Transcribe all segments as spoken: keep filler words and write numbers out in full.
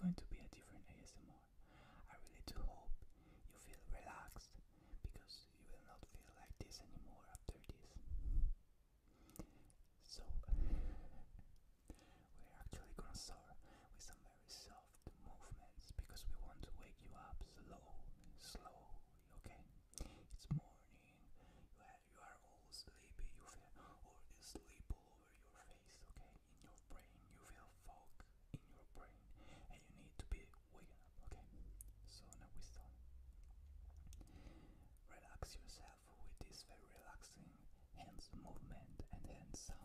going to be a different A S M R. I really do hope you feel relaxed, because you will not feel like this anymore after this. So, we're actually gonna start with some very soft movements, because we want to wake you up slow, slow, okay? It's morning, you are, you are all sleepy, you feel all the sleep all over your face, okay? In your brain, you feel fog in your brain, and you need to be waking up, okay? So now we start. Relax yourself with this very relaxing hands movement and hand sound.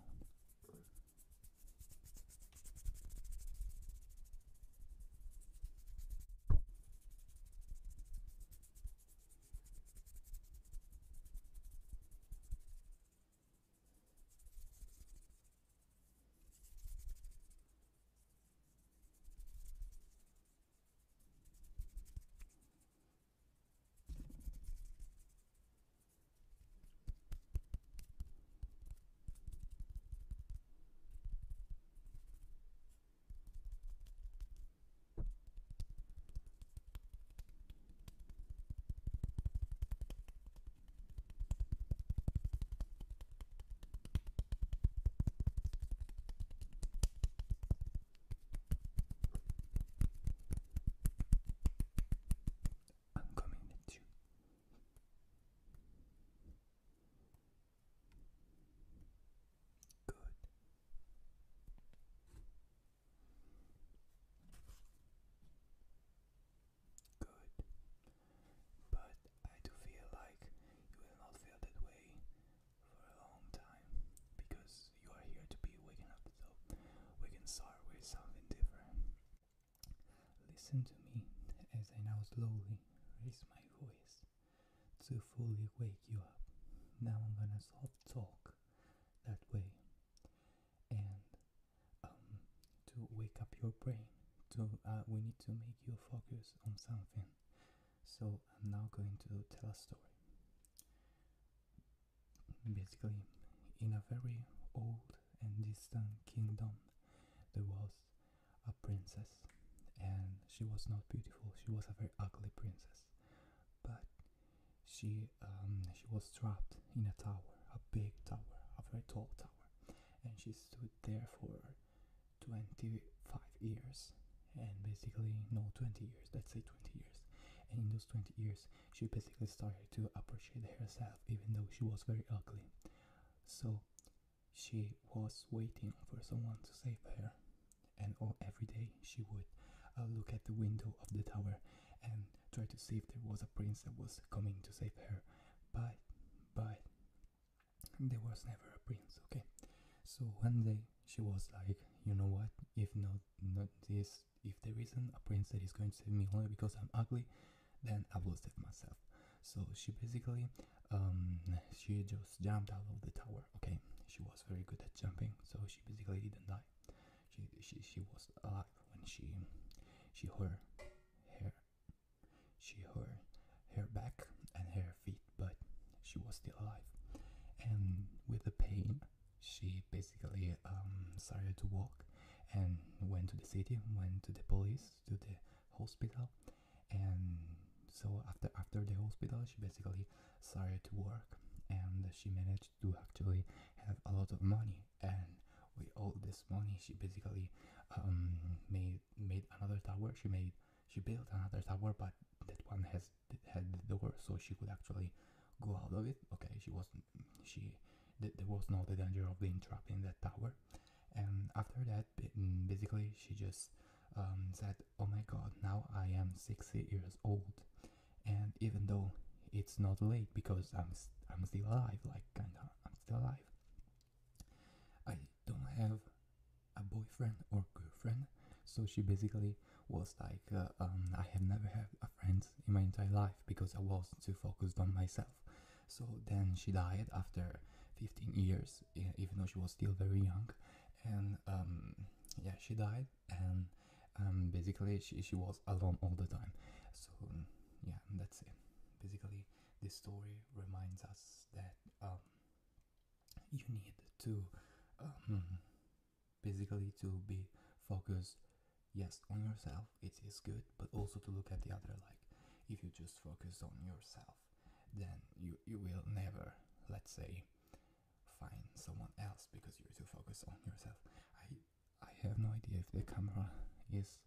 Something different. Listen to me as I now slowly raise my voice to fully wake you up. Now I'm gonna soft talk that way, and um, to wake up your brain, to uh, we need to make you focus on something. So I'm now going to tell a story. Basically, in a very old and distant kingdom, there was a princess, and she was not beautiful. She was a very ugly princess, but she um, she was trapped in a tower, a big tower, a very tall tower, and she stood there for twenty-five years, and basically, no, twenty years, let's say twenty years, and in those twenty years, she basically started to appreciate herself, even though she was very ugly. So she was waiting for someone to save her, and all, every day she would uh, look at the window of the tower and try to see if there was a prince that was coming to save her, but but there was never a prince, okay? So one day she was like, you know what, if not not this if there isn't a prince that is going to save me only because I'm ugly, then I will save myself. So she basically um she just jumped out of the tower, okay? She was very good at jumping, so she basically didn't die. She she, she was alive when she she hurt her she hurt her back and her feet, but she was still alive. And with the pain, she basically um started to walk and went to the city, went to the police, to the hospital, and so after after the hospital, she basically started to work. And she managed to actually have a lot of money, and with all this money, she basically um, made made another tower. She made she built another tower, but that one has had the door, so she could actually go out of it. Okay, she wasn't she th there was no the danger of being trapped in that tower. And after that, basically, she just um, said, "Oh my God, now I am sixty years old, and even though it's not late because I'm." St I'm still alive, like kinda, I'm still alive. I don't have a boyfriend or girlfriend." So she basically was like, uh, um, I have never had a friend in my entire life because I was too focused on myself. So then she died after fifteen years, even though she was still very young. And um, yeah, she died, and um, basically she, she was alone all the time. So yeah, that's it. Basically, this story reminds us that um, you need to um, basically to be focused yes, on yourself it is good, but also to look at the other. Like, if you just focus on yourself, then you, you will never, let's say, find someone else because you're too focused on yourself. I I have no idea if the camera is,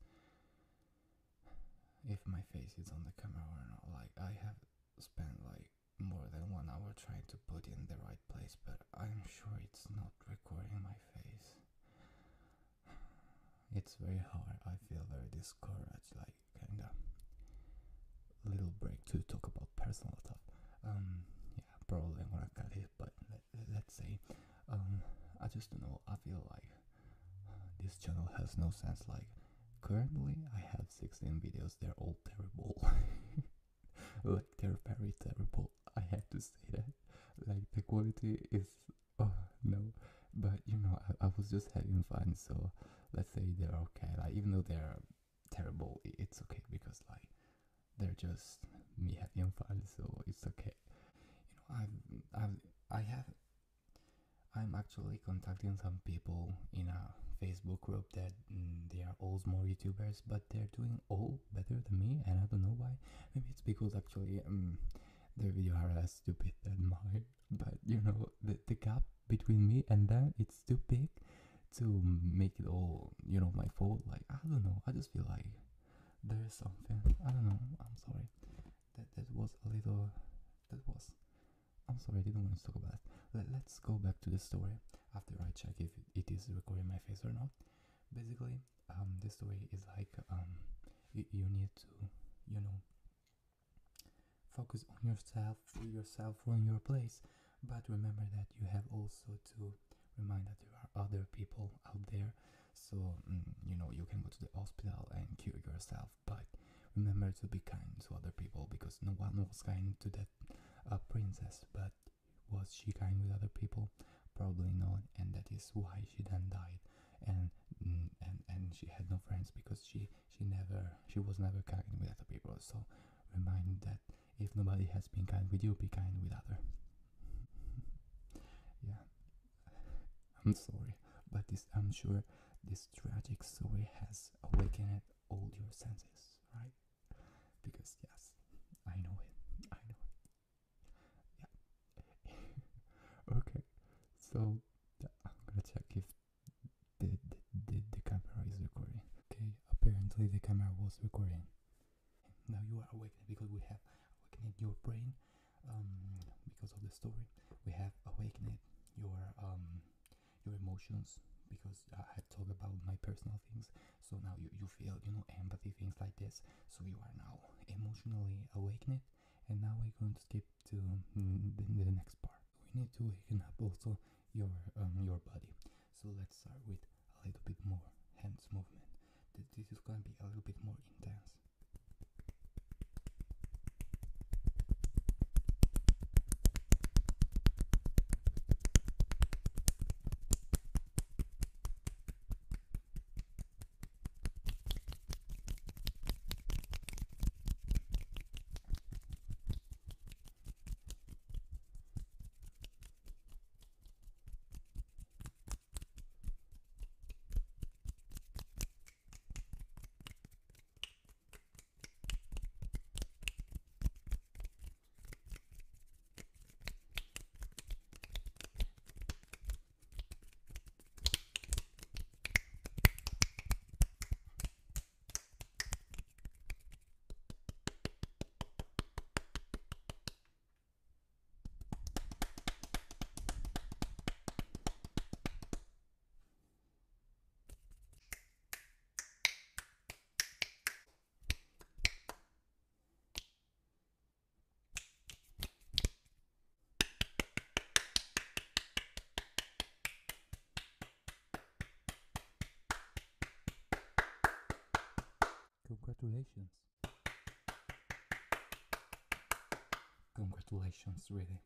if my face is on the camera or not. Like, I have spent like more than one hour trying to put in the right place, but I'm sure it's not recording my face. It's very hard. I feel very discouraged, like, kinda. Little break to talk about personal stuff. Um, yeah, probably I'm gonna cut it, but let, let's say, um, I just don't know. I feel like this channel has no sense. Like, currently I have sixteen videos. They're all terrible. Like, they're very terrible. I have to say that. Like, the quality is, oh no, but you know, I, I was just having fun, so let's say they're okay. Like, even though they're terrible, it's okay, because like, they're just me having fun, so it's okay. You know, I've, I've, I have, I'm actually contacting some people in a Facebook group that mm, they are all small YouTubers, but they're doing all better than me, and I don't know why. Maybe it's because actually um, their videos are less stupid than mine, but you know, the, the gap between me and them, it's too big to make it all, you know, my fault. Like, I don't know, I just feel like there's something, I don't know, I'm sorry, that that was a little, that was, I'm sorry, I didn't want to talk about that. Let, let's go back to the story, after I check if it is recording my face or not. Basically, um, the story is like, um, you, you need to, you know, focus on yourself, for yourself, on your place, but remember that you have also to remind that there are other people out there. So, mm, you know, you can go to the hospital and cure yourself, but remember to be kind to other people, because no one was kind to that uh, princess. But was she kind with other people? Probably not, and that is why she then died, and mm, and and she had no friends, because she she never she was never kind with other people. So remind that if nobody has been kind with you, be kind with other. Yeah. I'm sorry, but this, I'm sure this tragic story has awakened all your senses, right? Because yes, I know it, I know it, yeah. Okay, so I'm gonna check if the, the, the, the camera is recording. Okay, apparently the camera was recording. Now you are awakened, because we have awakened your brain, um, because of the story. We have awakened your, um, your emotions, because I had talked about my personal things, so now you, you feel, you know, empathy, things like this. So you are now emotionally awakened, and now we're going to skip to mm, the, the next part. We need to waken up also your um, your body, so let's start with a little bit more hands movement. This is going to be a little bit more intense. Congratulations. Congratulations, really.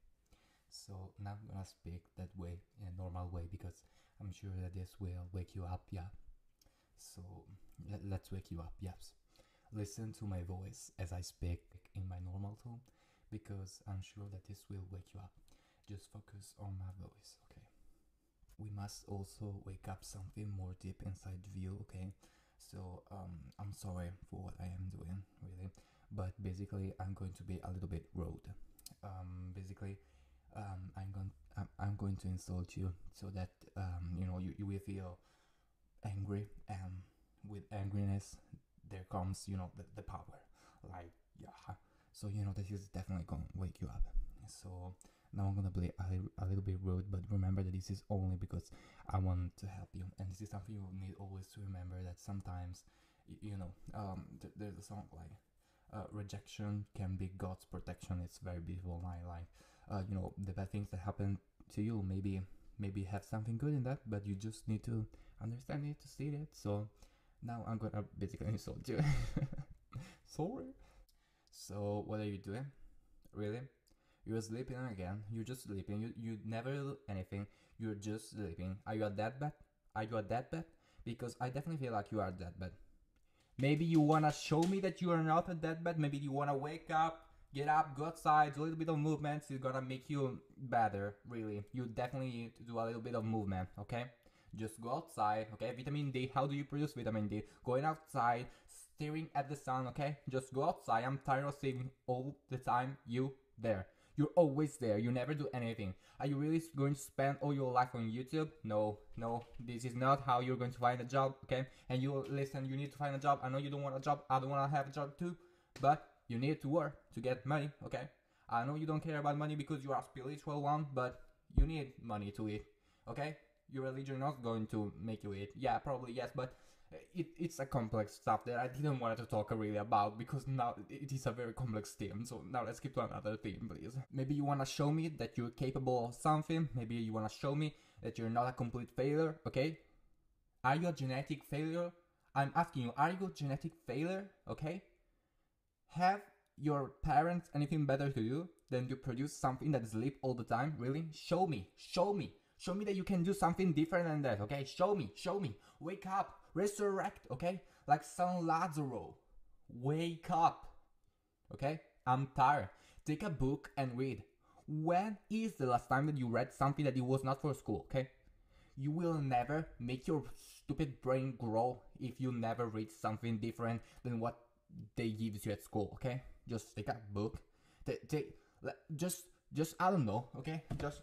So now I'm gonna speak that way, in a normal way, because I'm sure that this will wake you up, yeah. So let, let's wake you up, yes. Listen to my voice as I speak in my normal tone, because I'm sure that this will wake you up. Just focus on my voice, okay? We must also wake up something more deep inside you, okay? So um, I'm sorry for what I am doing, really, but basically I'm going to be a little bit rude. Um, basically, um, I'm going I'm going to insult you so that um, you know you, you will feel angry, and with angriness there comes you know the, the power, like yeah. So you know this is definitely gonna wake you up. So now I'm gonna be a, a little bit rude, but remember that this is only because I want to help you, and this is something you need always to remember, that sometimes you, you know um, th there's a song like uh, rejection can be God's protection. It's very beautiful line, like uh, you know the bad things that happen to you maybe maybe have something good in that, but you just need to understand it, to see it. So now I'm gonna basically insult you. Sorry. So what are you doing? Really? You're sleeping again. You're just sleeping. You you never do anything. You're just sleeping. Are you a deadbed? Are you a deadbed? Because I definitely feel like you are a deadbed. Maybe you wanna show me that you are not a deadbed. Maybe you wanna wake up, get up, go outside, do a little bit of movement. It's gonna make you better. Really, you definitely need to do a little bit of movement. Okay. Just go outside, okay? Vitamin D, how do you produce vitamin D? Going outside, staring at the sun, okay? Just go outside. I'm tired of seeing all the time you there. You're always there. You never do anything. Are you really going to spend all your life on YouTube? No, no. This is not how you're going to find a job, okay? And you, listen, you need to find a job. I know you don't want a job. I don't want to have a job too. But you need to work to get money, okay? I know you don't care about money because you are a spiritual one, but you need money to eat, okay? Your religion is not going to make you eat. Yeah, probably yes, but it, it's a complex stuff that I didn't want to talk really about, because now it is a very complex theme. So now let's skip to another theme, please. Maybe you want to show me that you're capable of something. Maybe you want to show me that you're not a complete failure, okay? Are you a genetic failure? I'm asking you, are you a genetic failure, okay? Have your parents anything better to do than to produce something that sleep all the time? Really? Show me, show me. Show me that you can do something different than that, okay? Show me, show me. Wake up, resurrect, okay? Like Saint Lazaro. Wake up, okay? I'm tired. Take a book and read. When is the last time that you read something that it was not for school, okay? You will never make your stupid brain grow if you never read something different than what they gives you at school, okay? Just take a book. Take, take, just, just, I don't know, okay? Just...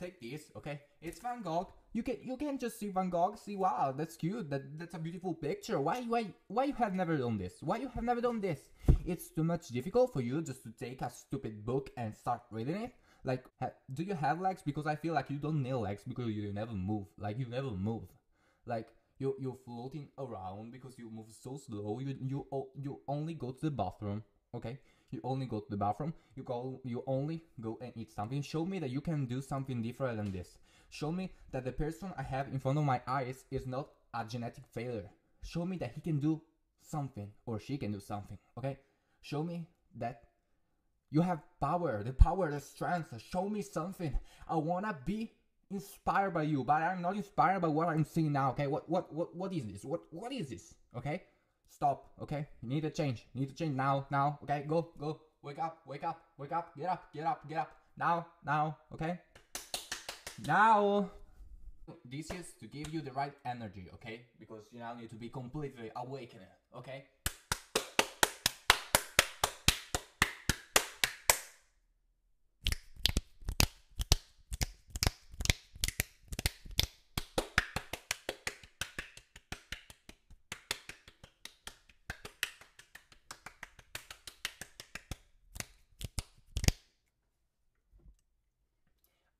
take this, okay? It's Van Gogh. You can you can just see Van Gogh. See, wow, that's cute. That that's a beautiful picture. Why why why you have never done this? Why you have never done this? It's too much difficult for you just to take a stupid book and start reading it. Like, ha do you have legs? Because I feel like you don't need legs because you never move. Like you never move. Like you you're floating around because you move so slow. You you you only go to the bathroom. Okay, you only go to the bathroom, you go, you only go and eat something. Show me that you can do something different than this. Show me that the person I have in front of my eyes is not a genetic failure. Show me that he can do something, or she can do something, okay? Show me that you have power, the power, the strength. Show me something. I wanna be inspired by you, but I'm not inspired by what I'm seeing now, okay? What, what, what, what is this? What, what is this, okay? Stop, okay? You need to change. You need to change now, now, okay? Go, go. Wake up, wake up, wake up. Get up, get up, get up. Now, now, okay? Now! This is to give you the right energy, okay? Because you now need to be completely awakened, okay?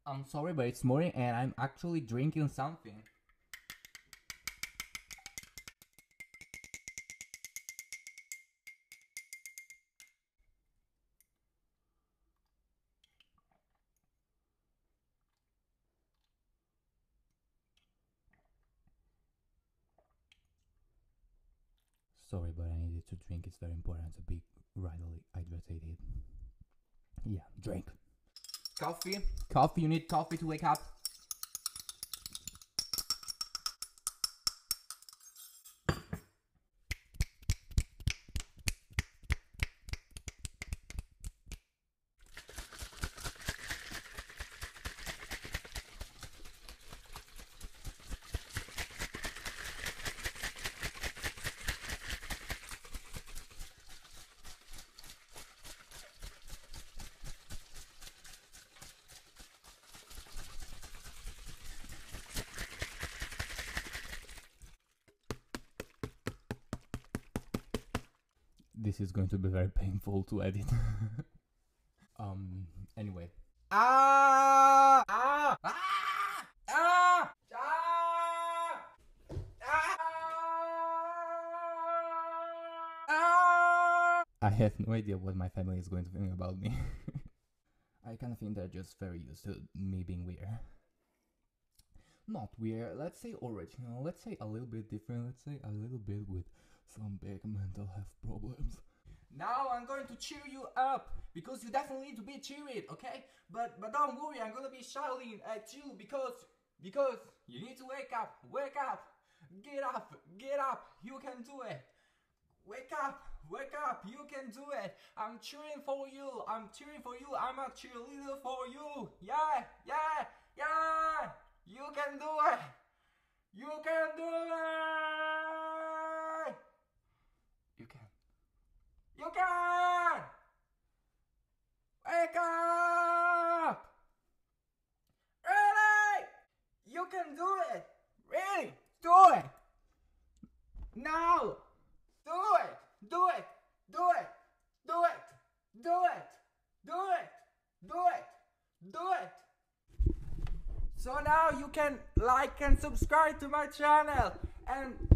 I'm sorry, but it's morning and I'm actually drinking something. Sorry, but I needed to drink. It's very important to be rightly hydrated. Yeah, drink. Coffee, coffee, you need coffee to wake up. this is going to be very painful to edit. um, anyway. Ah! Ah! Ah! Ah! Ah! Ah! I have no idea what my family is going to think about me. I kind of think they're just very used to me being weird. Not weird, let's say original, let's say a little bit different, let's say a little bit with some big mental health problems. Now I'm going to cheer you up, because you definitely need to be cheered, okay? But but don't worry, I'm gonna be shouting at you because because you need to wake up, wake up, get up, get up, you can do it. Wake up, wake up, you can do it. I'm cheering for you, I'm cheering for you, I'm a cheerleader for you. Yeah, yeah, yeah. You can do it! You can do it! You can. You can! Wake up! Really? You can do it! Really? Do it! Now! Do it! Do it! Do it! Do it! Do it! Do it! Do it! Do it! So now you can like and subscribe to my channel, and